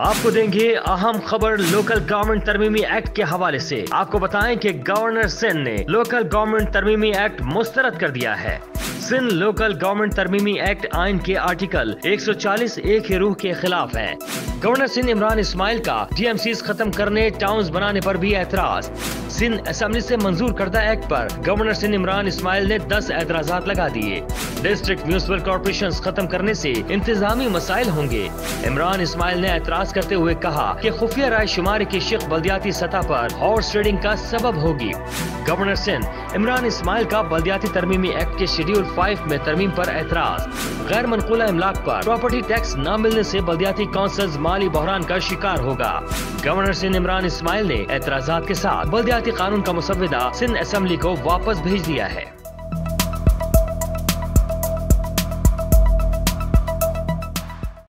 आपको देंगे अहम खबर लोकल गवर्नमेंट तरमीमी एक्ट के हवाले से। आपको बताएं कि गवर्नर सिंह ने लोकल गवर्नमेंट तरमीमी एक्ट मुस्तरद कर दिया है। सिंध लोकल गवर्नमेंट तरमीमी एक्ट आइन के आर्टिकल 140 ए के रूह के खिलाफ है। गवर्नर सिंध इमरान इस्माइल का DMCs खत्म करने, टाउन्स बनाने पर भी एतराज। सिंध असेंबली से मंजूर करदा एक्ट पर गवर्नर सिंध इमरान इस्माइल ने 10 एतराजात लगा दिए। डिस्ट्रिक्ट म्यूनिसिपल कॉर्पोरेशंस खत्म करने से इंतजामी मसाइल होंगे। इमरान इस्माइल ने एतराज करते हुए कहा कि खुफिया राय शुमारी की शिक बल्दियाती सतह पर हॉर्स ट्रेडिंग का सबब होगी। गवर्नर सिंध इमरान इस्माइल का बल्दियाती तरमीमी एक्ट के Schedule 5 में तरमीम पर एतराज। गैर मनकूला इमलाक पर प्रॉपर्टी टैक्स न मिलने से बल्दियाती काउंसिल्स माली बहरान का शिकार होगा। गवर्नर सिंध इमरान इस्माइल ने एतराजात के साथ बल्दियाती कानून का मुसवदा सिंध असेंबली को वापस भेज दिया है।